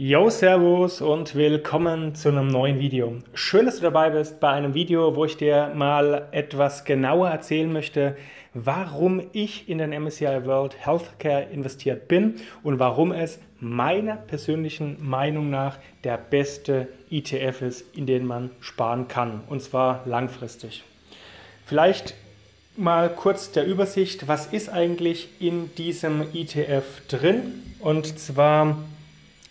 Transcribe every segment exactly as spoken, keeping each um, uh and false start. Yo, servus und willkommen zu einem neuen Video. Schön, dass du dabei bist bei einem Video, wo ich dir mal etwas genauer erzählen möchte, warum ich in den M S C I World Healthcare investiert bin und warum es meiner persönlichen Meinung nach der beste E T F ist, in den man sparen kann, und zwar langfristig. Vielleicht mal kurz der Übersicht, was ist eigentlich in diesem E T F drin, und zwar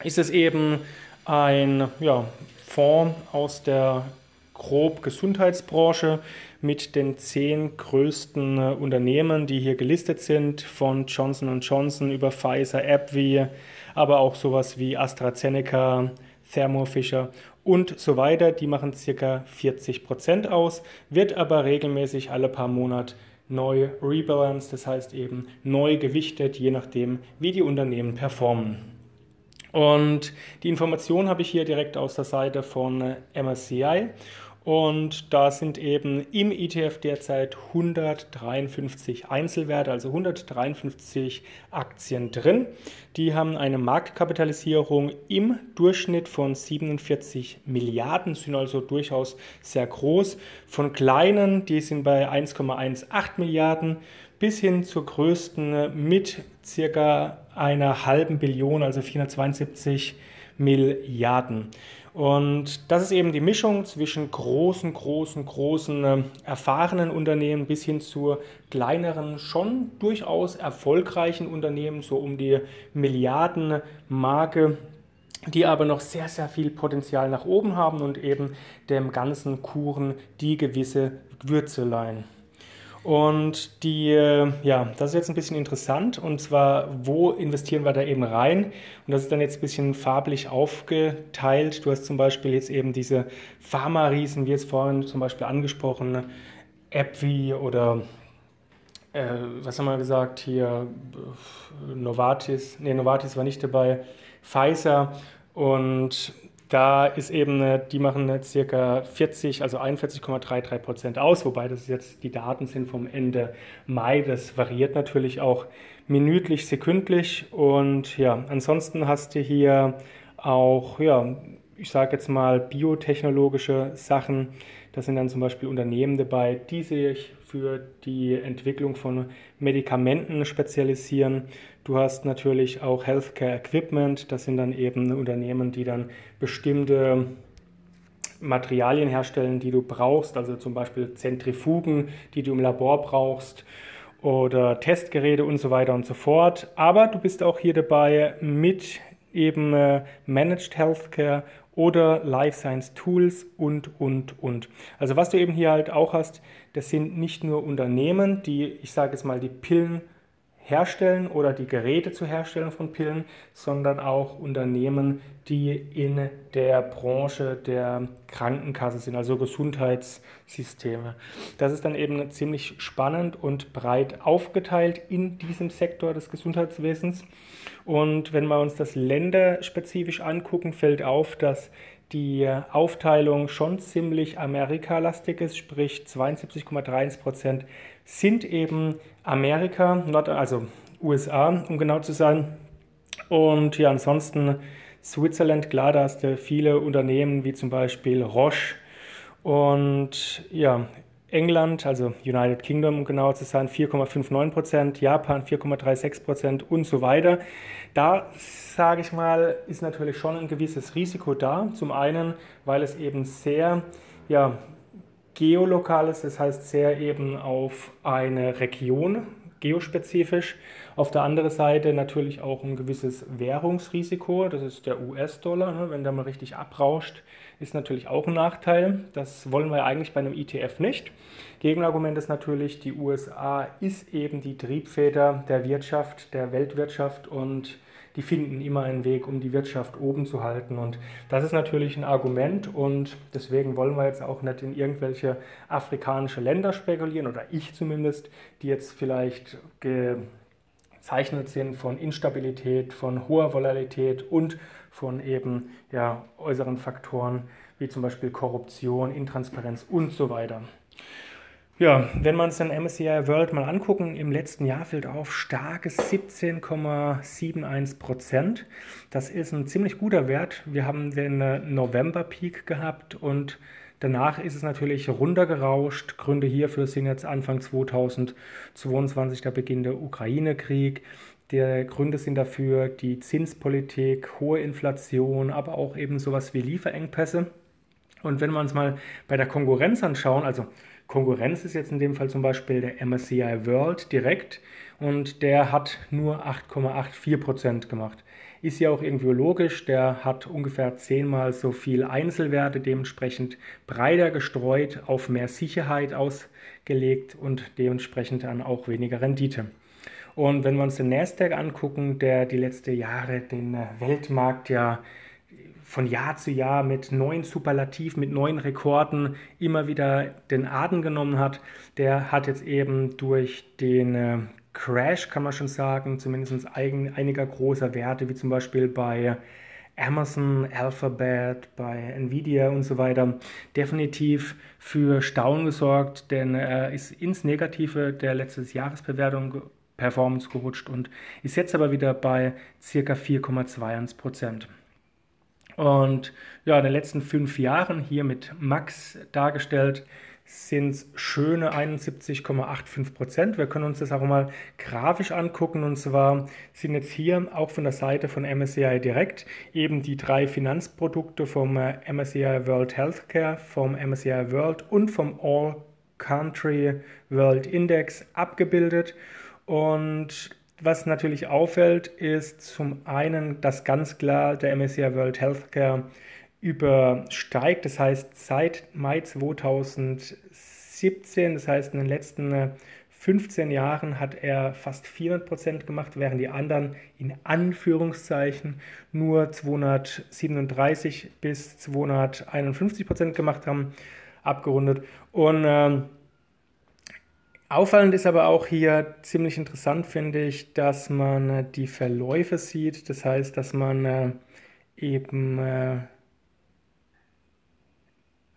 ist es eben ein ja, Fonds aus der grob Gesundheitsbranche mit den zehn größten äh, Unternehmen, die hier gelistet sind, von Johnson und Johnson über Pfizer, AbbVie, aber auch sowas wie AstraZeneca, Thermo Fisher und so weiter. Die machen ca. vierzig Prozent aus, wird aber regelmäßig alle paar Monate neu rebalanced, das heißt eben neu gewichtet, je nachdem wie die Unternehmen performen. Und die Information habe ich hier direkt aus der Seite von M S C I, und da sind eben im E T F derzeit hundertdreiundfünfzig Einzelwerte, also hundertdreiundfünfzig Aktien drin. Die haben eine Marktkapitalisierung im Durchschnitt von siebenundvierzig Milliarden, sind also durchaus sehr groß. Von kleinen, die sind bei eins Komma achtzehn Milliarden, bis hin zur größten mit circa einer halben Billion, also vierhundertzweiundsiebzig Milliarden. Und das ist eben die Mischung zwischen großen, großen, großen äh, erfahrenen Unternehmen bis hin zu kleineren, schon durchaus erfolgreichen Unternehmen, so um die Milliardenmarke, die aber noch sehr, sehr viel Potenzial nach oben haben und eben dem ganzen Kuchen die gewisse Würze leihen. Und die, ja, das ist jetzt ein bisschen interessant, und zwar, wo investieren wir da eben rein? Und das ist dann jetzt ein bisschen farblich aufgeteilt. Du hast zum Beispiel jetzt eben diese Pharma-Riesen, wie jetzt vorhin zum Beispiel angesprochen, AbbVie oder, äh, was haben wir gesagt, hier Novartis, ne, Novartis war nicht dabei, Pfizer, und da ist eben, die machen circa vierzig, also einundvierzig Komma dreiunddreißig Prozent aus, wobei das jetzt die Daten sind vom Ende Mai. Das variiert natürlich auch minütlich, sekündlich, und ja, ansonsten hast du hier auch, ja, ich sage jetzt mal biotechnologische Sachen. Das sind dann zum Beispiel Unternehmen dabei, die sich für die Entwicklung von Medikamenten spezialisieren. Du hast natürlich auch Healthcare Equipment. Das sind dann eben Unternehmen, die dann bestimmte Materialien herstellen, die du brauchst. Also zum Beispiel Zentrifugen, die du im Labor brauchst, oder Testgeräte und so weiter und so fort. Aber du bist auch hier dabei mit eben Managed Healthcare oder Life Science Tools und, und, und. Also was du eben hier halt auch hast, das sind nicht nur Unternehmen, die, ich sage jetzt mal, die Pillen herstellen oder die Geräte zur Herstellung von Pillen, sondern auch Unternehmen, die in der Branche der Krankenkasse sind, also Gesundheitssysteme. Das ist dann eben ziemlich spannend und breit aufgeteilt in diesem Sektor des Gesundheitswesens. Und wenn wir uns das länderspezifisch angucken, fällt auf, dass die Aufteilung schon ziemlich amerikalastig ist, sprich zweiundsiebzig Komma dreiunddreißig Prozent sind eben Amerika, Nord also U S A, um genau zu sein. Und ja, ansonsten Switzerland, klar, da hast du viele Unternehmen wie zum Beispiel Roche, und ja, England, also United Kingdom, um genau zu sein, vier Komma neunundfünfzig Prozent, Japan vier Komma sechsunddreißig Prozent und so weiter. Da, sage ich mal, ist natürlich schon ein gewisses Risiko da. Zum einen, weil es eben sehr, ja, geolokal ist, das heißt sehr eben auf eine Region, geospezifisch. Auf der anderen Seite natürlich auch ein gewisses Währungsrisiko, das ist der U S-Dollar, ne? Wenn der mal richtig abrauscht, ist natürlich auch ein Nachteil. Das wollen wir eigentlich bei einem E T F nicht. Gegenargument ist natürlich, die U S A ist eben die Triebfeder der Wirtschaft, der Weltwirtschaft, und die finden immer einen Weg, um die Wirtschaft oben zu halten, und das ist natürlich ein Argument, und deswegen wollen wir jetzt auch nicht in irgendwelche afrikanische Länder spekulieren, oder ich zumindest, die jetzt vielleicht gezeichnet sind von Instabilität, von hoher Volatilität und von eben, ja, äußeren Faktoren wie zum Beispiel Korruption, Intransparenz und so weiter. Ja, wenn wir uns den M S C I World mal angucken, im letzten Jahr fällt auf starkes siebzehn Komma einundsiebzig Prozent. Das ist ein ziemlich guter Wert. Wir haben den November-Peak gehabt und danach ist es natürlich runtergerauscht. Gründe hierfür sind jetzt Anfang zweitausendzweiundzwanzig der Beginn der Ukraine-Krieg. Die Gründe sind dafür die Zinspolitik, hohe Inflation, aber auch eben sowas wie Lieferengpässe. Und wenn wir uns mal bei der Konkurrenz anschauen, also Konkurrenz ist jetzt in dem Fall zum Beispiel der M S C I World direkt und der hat nur acht Komma vierundachtzig Prozent gemacht. Ist ja auch irgendwie logisch, der hat ungefähr zehnmal so viel Einzelwerte, dementsprechend breiter gestreut, auf mehr Sicherheit ausgelegt und dementsprechend dann auch weniger Rendite. Und wenn wir uns den Nasdaq angucken, der die letzten Jahre den Weltmarkt ja von Jahr zu Jahr mit neuen Superlativen, mit neuen Rekorden immer wieder den Atem genommen hat, der hat jetzt eben durch den Crash, kann man schon sagen, zumindest einiger großer Werte, wie zum Beispiel bei Amazon, Alphabet, bei Nvidia und so weiter, definitiv für Staunen gesorgt, denn er ist ins Negative der letzten Jahresbewertung Performance gerutscht und ist jetzt aber wieder bei ca. vier Komma einundzwanzig Prozent. Und ja, in den letzten fünf Jahren, hier mit Max dargestellt, sind es schöne einundsiebzig Komma fünfundachtzig Prozent. Wir können uns das auch mal grafisch angucken. Und zwar sind jetzt hier auch von der Seite von M S C I direkt eben die drei Finanzprodukte vom M S C I World Healthcare, vom M S C I World und vom All Country World Index abgebildet. Und was natürlich auffällt, ist zum einen, dass ganz klar der M S C I World Healthcare übersteigt. Das heißt, seit Mai zweitausendsiebzehn, das heißt in den letzten fünfzehn Jahren, hat er fast vierhundert Prozent gemacht, während die anderen in Anführungszeichen nur zweihundertsiebenunddreißig bis zweihunderteinundfünfzig Prozent gemacht haben, abgerundet. Und ähm, auffallend ist aber auch hier ziemlich interessant, finde ich, dass man die Verläufe sieht. Das heißt, dass man eben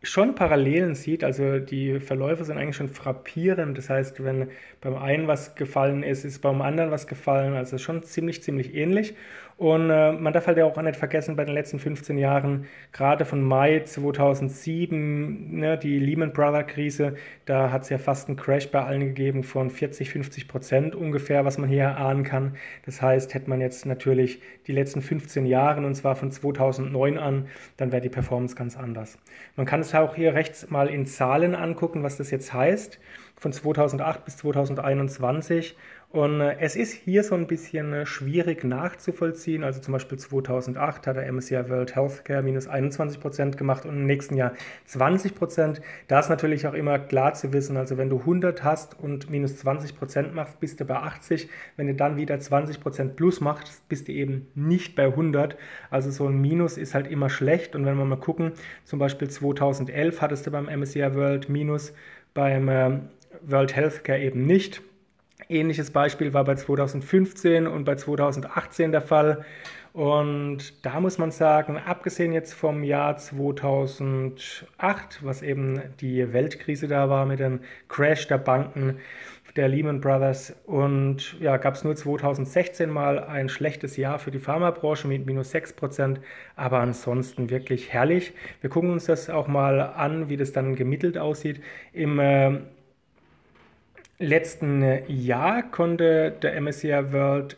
schon Parallelen sieht. Also die Verläufe sind eigentlich schon frappierend. Das heißt, wenn beim einen was gefallen ist, ist beim anderen was gefallen. Also schon ziemlich, ziemlich ähnlich. Und man darf halt ja auch nicht vergessen, bei den letzten fünfzehn Jahren, gerade von Mai zweitausendsieben, ne, die Lehman Brothers Krise, da hat es ja fast einen Crash bei allen gegeben von vierzig, fünfzig Prozent ungefähr, was man hier ahnen kann. Das heißt, hätte man jetzt natürlich die letzten fünfzehn Jahre, und zwar von zweitausendneun an, dann wäre die Performance ganz anders. Man kann es auch hier rechts mal in Zahlen angucken, was das jetzt heißt, von zweitausendacht bis zweitausendeinundzwanzig. Und es ist hier so ein bisschen schwierig nachzuvollziehen. Also zum Beispiel zweitausendacht hat der M S C I World Healthcare minus einundzwanzig Prozent gemacht und im nächsten Jahr zwanzig Prozent. Da ist natürlich auch immer klar zu wissen, also wenn du hundert hast und minus zwanzig Prozent machst, bist du bei achtzig. Wenn du dann wieder zwanzig Prozent plus machst, bist du eben nicht bei hundert. Also so ein Minus ist halt immer schlecht. Und wenn wir mal gucken, zum Beispiel zweitausendelf hattest du beim M S C I World Minus, beim World Healthcare eben nicht. Ähnliches Beispiel war bei zweitausendfünfzehn und bei zweitausendachtzehn der Fall. Und da muss man sagen, abgesehen jetzt vom Jahr zweitausendacht, was eben die Weltkrise da war mit dem Crash der Banken, der Lehman Brothers, und ja, gab es nur zweitausendsechzehn mal ein schlechtes Jahr für die Pharmabranche mit minus sechs Prozent, aber ansonsten wirklich herrlich. Wir gucken uns das auch mal an, wie das dann gemittelt aussieht. Im äh, letzten Jahr konnte der M S C I World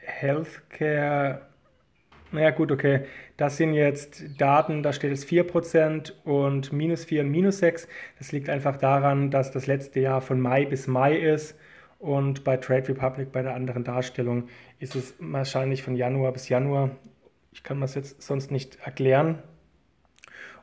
Healthcare, naja gut, okay, das sind jetzt Daten, da steht jetzt vier Prozent und minus vier und minus sechs. Das liegt einfach daran, dass das letzte Jahr von Mai bis Mai ist und bei Trade Republic, bei der anderen Darstellung, ist es wahrscheinlich von Januar bis Januar. Ich kann das jetzt sonst nicht erklären.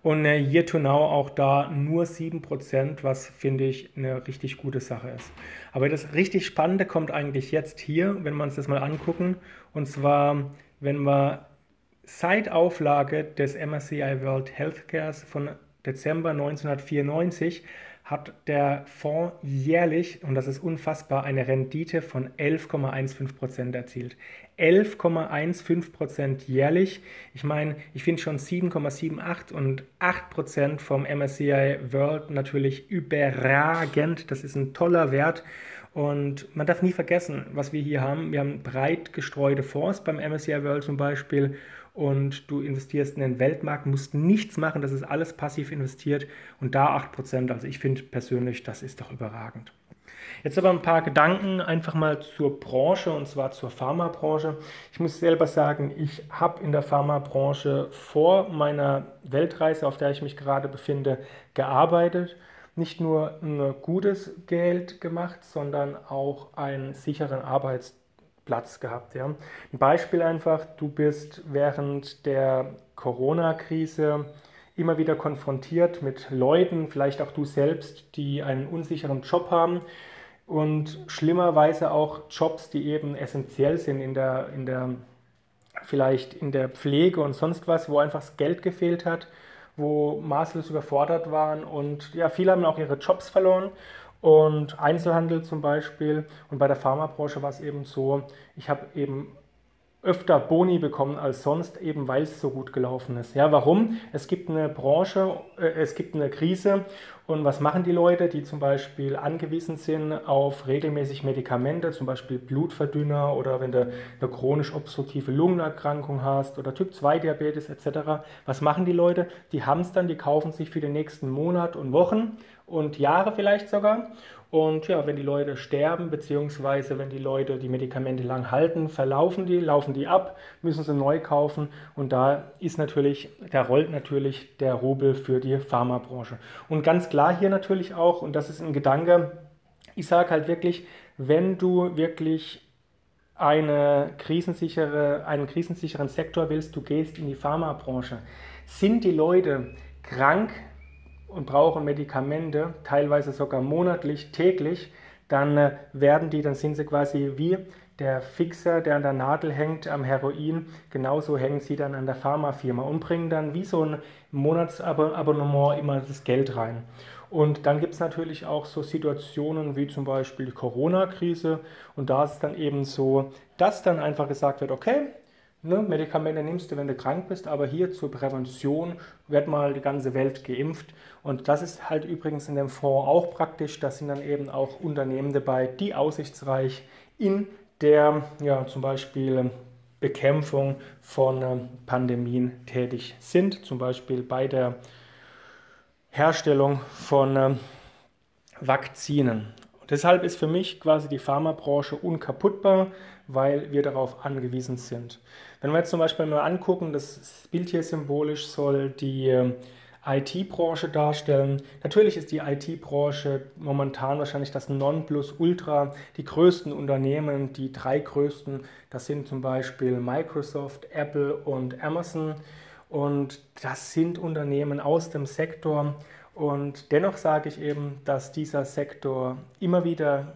Und year to now auch da nur sieben Prozent, was, finde ich, eine richtig gute Sache ist. Aber das richtig Spannende kommt eigentlich jetzt hier, wenn wir uns das mal angucken. Und zwar, wenn wir seit Auflage des M S C I World Healthcares von Dezember neunzehnhundertvierundneunzig hat der Fonds jährlich, und das ist unfassbar, eine Rendite von elf Komma fünfzehn Prozent erzielt. elf Komma fünfzehn Prozent jährlich. Ich meine, ich finde schon sieben Komma acht sieben und acht Prozent vom M S C I World natürlich überragend. Das ist ein toller Wert. Und man darf nie vergessen, was wir hier haben. Wir haben breit gestreute Fonds beim M S C I World zum Beispiel. Und du investierst in den Weltmarkt, musst nichts machen, das ist alles passiv investiert und da acht Prozent. Also ich finde persönlich, das ist doch überragend. Jetzt aber ein paar Gedanken einfach mal zur Branche, und zwar zur Pharmabranche. Ich muss selber sagen, ich habe in der Pharmabranche vor meiner Weltreise, auf der ich mich gerade befinde, gearbeitet. Nicht nur ein gutes Geld gemacht, sondern auch einen sicheren Arbeitsplatz gehabt. Ja. Ein Beispiel einfach, du bist während der Corona-Krise immer wieder konfrontiert mit Leuten, vielleicht auch du selbst, die einen unsicheren Job haben und schlimmerweise auch Jobs, die eben essentiell sind in der, in der, vielleicht in der Pflege und sonst was, wo einfach das Geld gefehlt hat, wo maßlos überfordert waren und ja, viele haben auch ihre Jobs verloren. Und Einzelhandel zum Beispiel, und bei der Pharmabranche war es eben so, ich habe eben öfter Boni bekommen als sonst, eben weil es so gut gelaufen ist. Ja, warum? Es gibt eine Branche, äh, es gibt eine Krise, und was machen die Leute, die zum Beispiel angewiesen sind auf regelmäßig Medikamente, zum Beispiel Blutverdünner oder wenn du eine chronisch obstruktive Lungenerkrankung hast oder Typ zwei Diabetes et cetera. Was machen die Leute? Die haben es dann, die kaufen sich für den nächsten Monat und Wochen und Jahre vielleicht sogar. Und ja, wenn die Leute sterben, beziehungsweise wenn die Leute die Medikamente lang halten, verlaufen die, laufen die ab, müssen sie neu kaufen. Und da ist natürlich, da rollt natürlich der Rubel für die Pharmabranche. Und ganz klar hier natürlich auch, und das ist ein Gedanke, ich sage halt wirklich, wenn du wirklich eine krisensichere, einen krisensicheren Sektor willst, du gehst in die Pharmabranche. Sind die Leute krank und brauchen Medikamente, teilweise sogar monatlich, täglich, dann werden die, dann sind sie quasi wie der Fixer, der an der Nadel hängt am Heroin, genauso hängen sie dann an der Pharmafirma und bringen dann wie so ein Monatsabonnement immer das Geld rein. Und dann gibt es natürlich auch so Situationen wie zum Beispiel die Corona-Krise, und da ist es dann eben so, dass dann einfach gesagt wird, okay, Ne, Medikamente nimmst du, wenn du krank bist, aber hier zur Prävention wird mal die ganze Welt geimpft. Und das ist halt übrigens in dem Fonds auch praktisch. Da sind dann eben auch Unternehmen dabei, die aussichtsreich in der, ja, zum Beispiel Bekämpfung von Pandemien tätig sind. Zum Beispiel bei der Herstellung von Vakzinen. Deshalb ist für mich quasi die Pharmabranche unkaputtbar, weil wir darauf angewiesen sind. Wenn wir jetzt zum Beispiel mal angucken, das Bild hier symbolisch soll die I T-Branche darstellen. Natürlich ist die I T-Branche momentan wahrscheinlich das Nonplusultra. Die größten Unternehmen, die drei größten, das sind zum Beispiel Microsoft, Apple und Amazon. Und das sind Unternehmen aus dem Sektor. Und dennoch sage ich eben, dass dieser Sektor immer wieder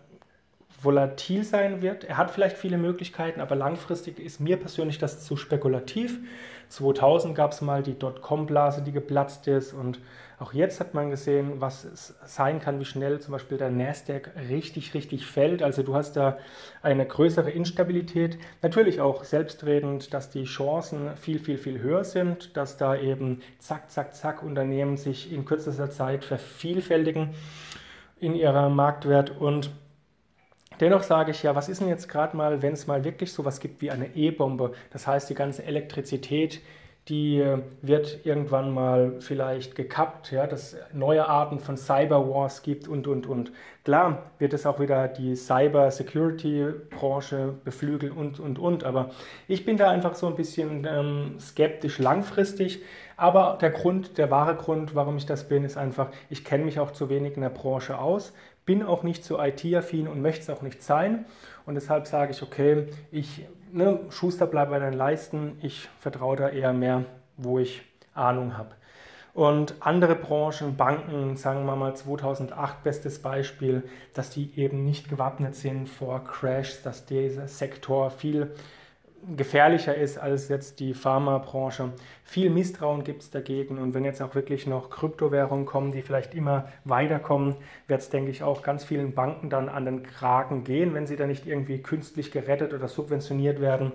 volatil sein wird. Er hat vielleicht viele Möglichkeiten, aber langfristig ist mir persönlich das zu spekulativ. zweitausend gab es mal die Dotcom-Blase, die geplatzt ist. Und auch jetzt hat man gesehen, was es sein kann, wie schnell zum Beispiel der Nasdaq richtig, richtig fällt. Also du hast da eine größere Instabilität. Natürlich auch selbstredend, dass die Chancen viel, viel, viel höher sind, dass da eben zack, zack, zack Unternehmen sich in kürzester Zeit vervielfältigen in ihrer Marktwert. Und dennoch sage ich ja, was ist denn jetzt gerade mal, wenn es mal wirklich sowas gibt wie eine E-Bombe? Das heißt, die ganze Elektrizität, die wird irgendwann mal vielleicht gekappt, ja, dass neue Arten von Cyberwars gibt und, und, und. Klar wird es auch wieder die Cyber-Security-Branche beflügeln und, und, und. Aber ich bin da einfach so ein bisschen ähm, skeptisch langfristig. Aber der Grund, der wahre Grund, warum ich das bin, ist einfach, ich kenne mich auch zu wenig in der Branche aus, bin auch nicht so I T-affin und möchte es auch nicht sein. Und deshalb sage ich, okay, ich... Ne, Schuster bleibt bei den Leisten, ich vertraue da eher mehr, wo ich Ahnung habe. Und andere Branchen, Banken, sagen wir mal zweitausendacht, bestes Beispiel, dass die eben nicht gewappnet sind vor Crashs, dass dieser Sektor viel gefährlicher ist als jetzt die Pharmabranche. Viel Misstrauen gibt es dagegen, und wenn jetzt auch wirklich noch Kryptowährungen kommen, die vielleicht immer weiterkommen, wird es, denke ich, auch ganz vielen Banken dann an den Kragen gehen, wenn sie dann nicht irgendwie künstlich gerettet oder subventioniert werden,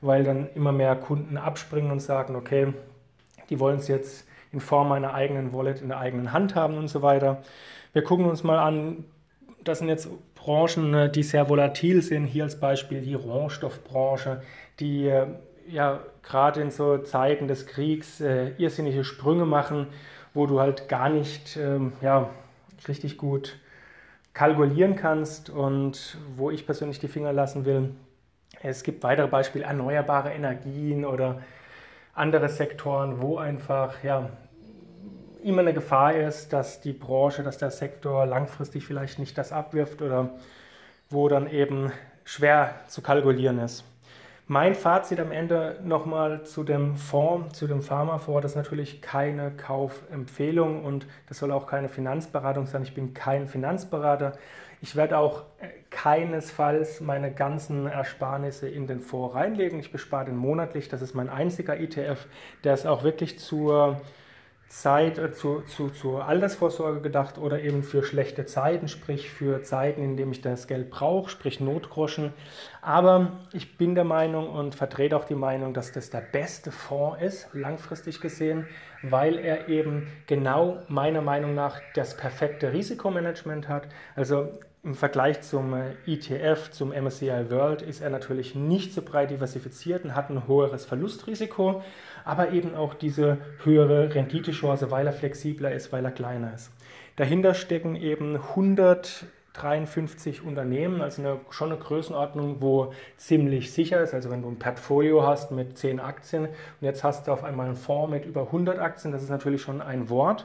weil dann immer mehr Kunden abspringen und sagen, okay, die wollen es jetzt in Form einer eigenen Wallet in der eigenen Hand haben und so weiter. Wir gucken uns mal an, das sind jetzt Branchen, die sehr volatil sind. Hier als Beispiel die Rohstoffbranche, die ja gerade in so Zeiten des Kriegs äh, irrsinnige Sprünge machen, wo du halt gar nicht ähm, ja, richtig gut kalkulieren kannst und wo ich persönlich die Finger lassen will. Es gibt weitere Beispiele, erneuerbare Energien oder andere Sektoren, wo einfach ja, immer eine Gefahr ist, dass die Branche, dass der Sektor langfristig vielleicht nicht das abwirft oder wo dann eben schwer zu kalkulieren ist. Mein Fazit am Ende nochmal zu dem Fonds, zu dem Pharmafonds, das ist natürlich keine Kaufempfehlung und das soll auch keine Finanzberatung sein. Ich bin kein Finanzberater. Ich werde auch keinesfalls meine ganzen Ersparnisse in den Fonds reinlegen. Ich bespare den monatlich. Das ist mein einziger E T F, der ist auch wirklich zur Zeit, äh, zu, zu, zur Altersvorsorge gedacht oder eben für schlechte Zeiten, sprich für Zeiten, in denen ich das Geld brauche, sprich Notgroschen. Aber ich bin der Meinung und vertrete auch die Meinung, dass das der beste Fonds ist, langfristig gesehen, weil er eben genau meiner Meinung nach das perfekte Risikomanagement hat. Also im Vergleich zum E T F, zum M S C I World, ist er natürlich nicht so breit diversifiziert und hat ein höheres Verlustrisiko, aber eben auch diese höhere Renditechance, weil er flexibler ist, weil er kleiner ist. Dahinter stecken eben hundertdreiundfünfzig Unternehmen, also eine, schon eine Größenordnung, wo ziemlich sicher ist. Also wenn du ein Portfolio hast mit zehn Aktien und jetzt hast du auf einmal einen Fonds mit über hundert Aktien, das ist natürlich schon ein Wort.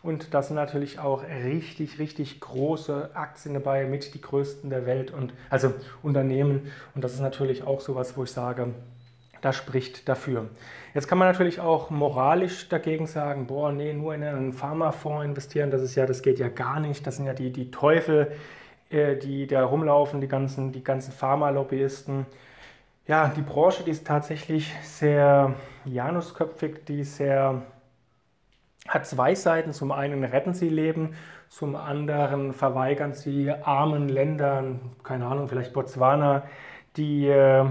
Und da sind natürlich auch richtig, richtig große Aktien dabei, mit die größten der Welt, und also Unternehmen. Und das ist natürlich auch sowas, wo ich sage, das spricht dafür. Jetzt kann man natürlich auch moralisch dagegen sagen, boah, nee, nur in einen Pharmafonds investieren, das ist ja, das geht ja gar nicht. Das sind ja die, die Teufel, die da rumlaufen, die ganzen, die ganzen Pharmalobbyisten. Ja, die Branche, die ist tatsächlich sehr janusköpfig, die ist sehr... hat zwei Seiten. Zum einen retten sie Leben, zum anderen verweigern sie armen Ländern, keine Ahnung, vielleicht Botswana, die äh,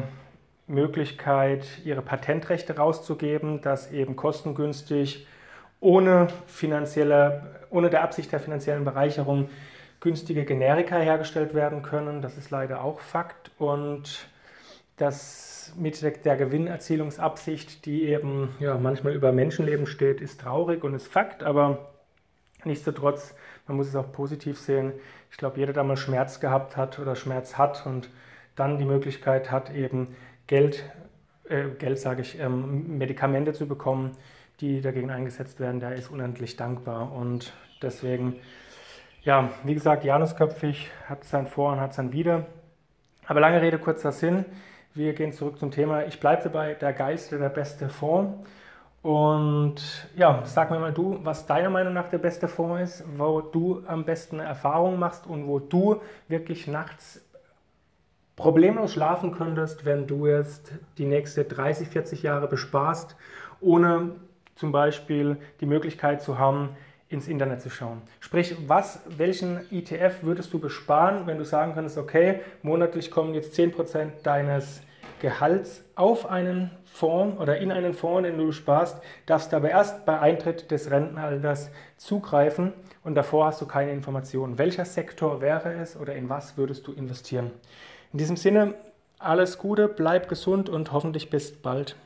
Möglichkeit, ihre Patentrechte rauszugeben, das eben kostengünstig, ohne, finanzielle, ohne der Absicht der finanziellen Bereicherung, günstige Generika hergestellt werden können. Das ist leider auch Fakt. Und das mit der Gewinnerzielungsabsicht, die eben ja, manchmal über Menschenleben steht, ist traurig und ist Fakt, aber nichtsdestotrotz, man muss es auch positiv sehen. Ich glaube, jeder, der mal Schmerz gehabt hat oder Schmerz hat und dann die Möglichkeit hat, eben Geld, äh, Geld sage ich, ähm, Medikamente zu bekommen, die dagegen eingesetzt werden, der ist unendlich dankbar. Und deswegen, ja, wie gesagt, janusköpfig, hat sein Vor- und hat sein Wider. Aber lange Rede, kurzer Sinn. Wir gehen zurück zum Thema. Ich bleibe dabei, der geilste, der beste Fonds. Und ja, sag mir mal du, was deiner Meinung nach der beste Fonds ist, wo du am besten Erfahrungen machst und wo du wirklich nachts problemlos schlafen könntest, wenn du jetzt die nächsten dreißig, vierzig Jahre besparst, ohne zum Beispiel die Möglichkeit zu haben, ins Internet zu schauen. Sprich, was, welchen E T F würdest du besparen, wenn du sagen könntest, okay, monatlich kommen jetzt zehn Prozent deines Gehalts auf einen Fonds oder in einen Fonds, den du sparst, darfst aber erst bei Eintritt des Rentenalters zugreifen und davor hast du keine Informationen. Welcher Sektor wäre es oder in was würdest du investieren? In diesem Sinne, alles Gute, bleib gesund und hoffentlich bis bald.